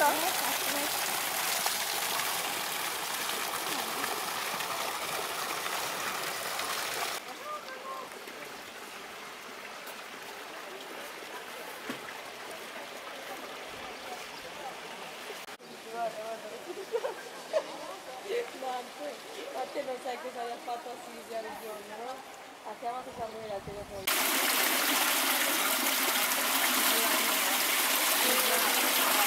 Perché non sai cosa gli ha fatto a Silvia il giorno, no? Ha chiamato Samuele la telefono.